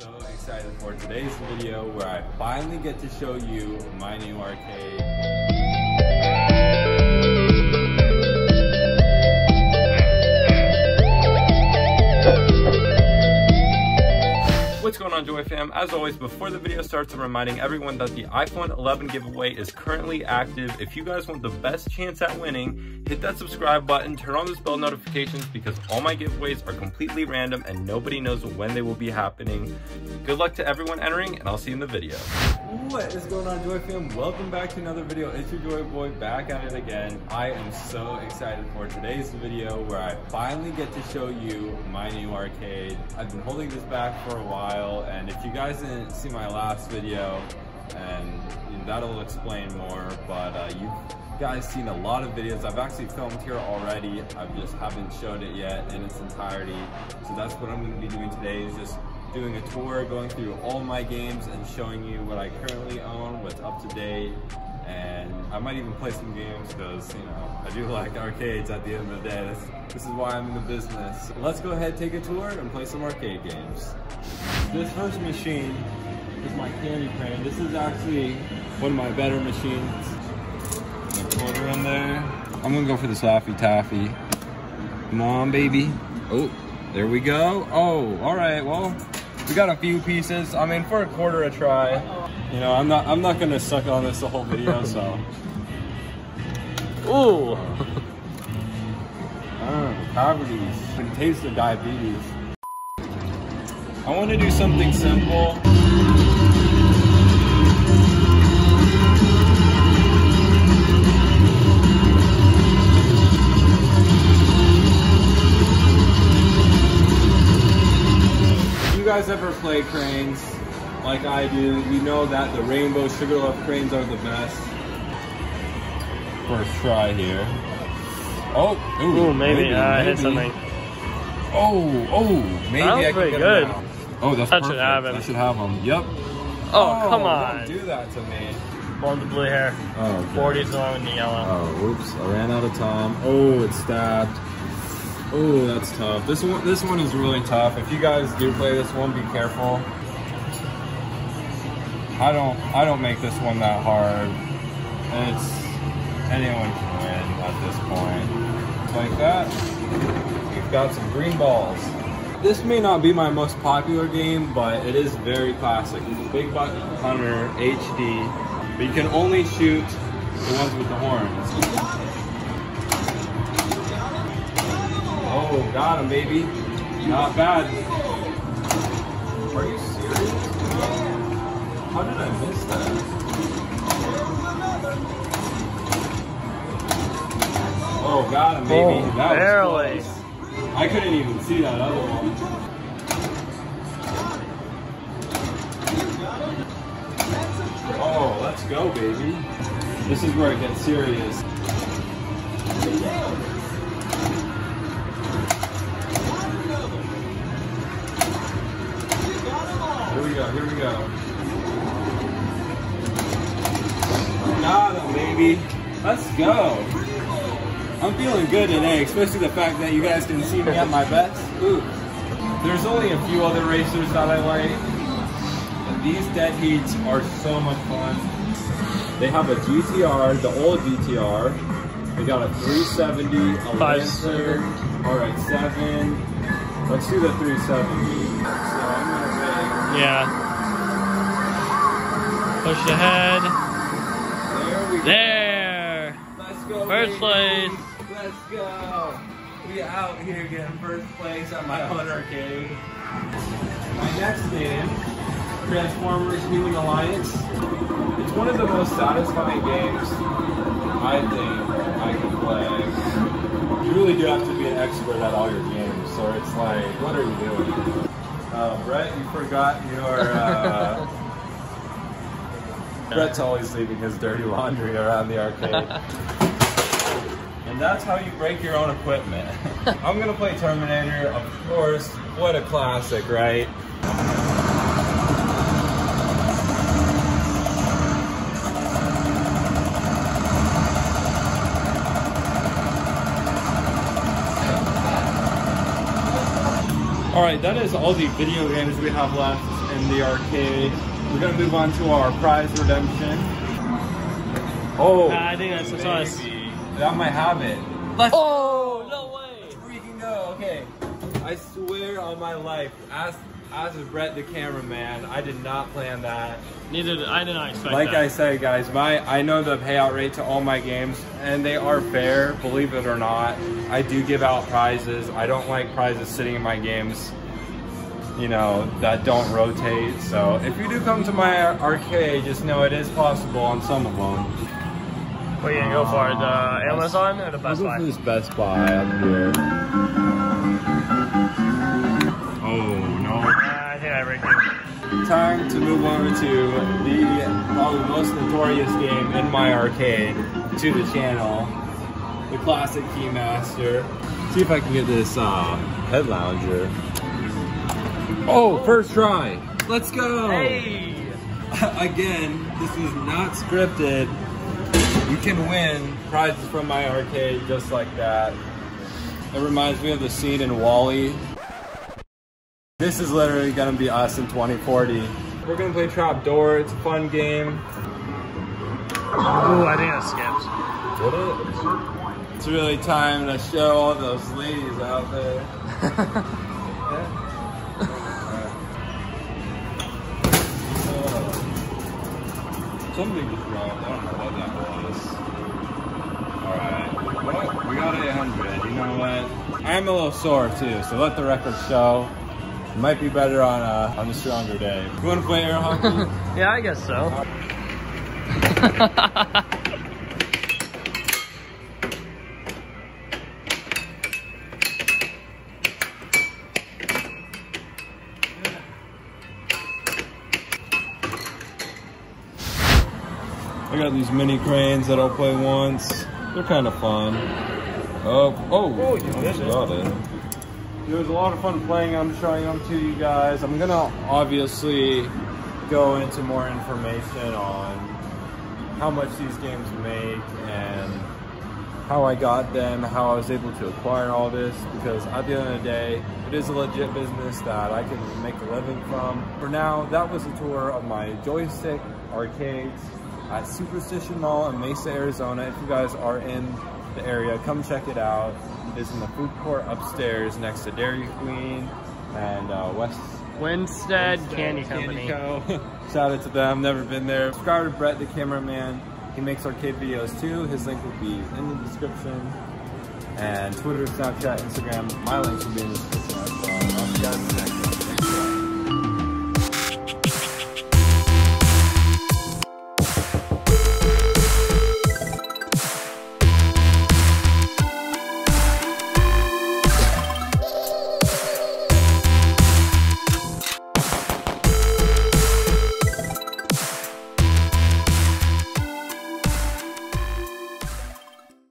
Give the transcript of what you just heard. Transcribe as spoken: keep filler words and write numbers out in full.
So excited for today's video where I finally get to show you my new arcade. What's going on, JoyFam? As always, before the video starts, I'm reminding everyone that the iPhone eleven giveaway is currently active. If you guys want the best chance at winning, hit that subscribe button, turn on those bell notifications, because all my giveaways are completely random and nobody knows when they will be happening. Good luck to everyone entering, and I'll see you in the video. What is going on, JoyFam? Welcome back to another video. It's your JoyBoy back at it again. I am so excited for today's video where I finally get to show you my new arcade. I've been holding this back for a while, and if you guys didn't see my last video, and that'll explain more, but uh, you've guys seen a lot of videos I've actually filmed here already. I just haven't showed it yet in its entirety, so that's what I'm going to be doing today, is just doing a tour, going through all my games and showing you what I currently own, what's up to date, and I might even play some games, because you know I do like arcades at the end of the day. That's, this is why I'm in the business. Let's go ahead, take a tour and play some arcade games. This first machine is my candy crane. This is actually one of my better machines. Quarter in there. I'm gonna go for the Slaffy Taffy. Come on, baby. Oh, there we go. Oh, all right. Well, we got a few pieces. I mean, for a quarter a try. You know, I'm not. I'm not gonna suck on this the whole video. So. Ooh. Mm, cavities. I can taste the diabetes. I want to do something simple. Guys ever play cranes like I do, you know that the rainbow sugarloaf cranes are the best. First try here. Oh, ooh, ooh maybe, maybe, uh, maybe I hit something. Oh, oh, maybe that was I pretty can get good. Them oh, that's that perfect. Should have him. That should have them. Yep. Oh, oh come on. Don't do that to me. Born with blue hair. Oh, okay. forties along with the yellow. Oh, oops, I ran out of time. Oh, it's stabbed. Oh, that's tough. This one, this one is really tough. If you guys do play this one, be careful. I don't, I don't make this one that hard. It's anyone can win at this point. Like that. We've got some green balls. This may not be my most popular game, but it is very classic. It's Big Buck Hunter H D, but you can only shoot the ones with the horns. Oh, got him, baby. Not bad. Are you serious? How did I miss that? Oh, got him, baby. Oh, that barely. Was close. I couldn't even see that other one. Oh, let's go, baby. This is where it gets serious. Here we go. Got him, baby. Let's go. I'm feeling good today, especially the fact that you guys can see me at my best. Ooh. There's only a few other racers that I like, and these dead heats are so much fun. They have a G T R, the old G T R. They got a three seventy, a Lancer. All right, seven. Let's do the three seventy. So I'm gonna Yeah. Push ahead. There we go. There. Let's go. First baby. Place. Let's go. We out here getting first place at my own arcade. My next game, Transformers Healing Alliance. It's one of the most satisfying games I think I can play. You really do have to be an expert at all your games, so it's like, what are you doing? Uh, Brett, you forgot your, uh, Brett's always leaving his dirty laundry around the arcade. And that's how you break your own equipment. I'm gonna play Terminator, of course. What a classic, right? Alright, that is all the video games we have left in the arcade. We're going to move on to our prize redemption. Oh! Uh, I think that's what's us. That might have it. Let's oh! No way! Freaking go, okay. I swear on my life, as, as is Brett the cameraman, I did not plan that. Neither did I, did not expect like that. Like I said, guys, my I know the payout rate to all my games, and they are fair, believe it or not. I do give out prizes. I don't like prizes sitting in my games, you know, that don't rotate. So if you do come to my arcade, just know it is possible on some of them. What are you gonna go for, the Amazon or the Best Buy? This is Best Buy up here. Oh no. Uh, I think I rigged it. Time to move over to the probably most notorious game in my arcade, to the channel, the classic Keymaster. See if I can get this uh, head lounger. Oh, first try. Let's go. Hey. Again, this was not scripted. You can win prizes from my arcade just like that. It reminds me of the scene in Wall-E. This is literally going to be us in twenty forty. We're going to play Trap Door. It's a fun game. Ooh, I think that skipped. Did it? It's really time to show all those ladies out there. Yeah. Something was wrong. I don't know what that was. Alright. What? We got eight hundred. You know what? I'm a little sore too, so let the record show. It might be better on a, on a stronger day. You want to play air hockey? Yeah, I guess so. I got these mini cranes that I'll play once. They're kind of fun. Oh, oh, oh you almost got it. It was a lot of fun playing them, showing them to you guys. I'm gonna obviously go into more information on how much these games make and how I got them, how I was able to acquire all this, because at the end of the day, it is a legit business that I can make a living from. For now, that was a tour of my Joystick Arcades at Superstition Mall in Mesa, Arizona. If you guys are in the area, come check it out. It's in the food court upstairs next to Dairy Queen and uh, West... Winstead Candy Company. Shout out to them, never been there. Subscribe to Brett the cameraman. He makes arcade videos too. His link will be in the description. And Twitter, Snapchat, Instagram. My links will be in the description as well. I'll see you guys next time.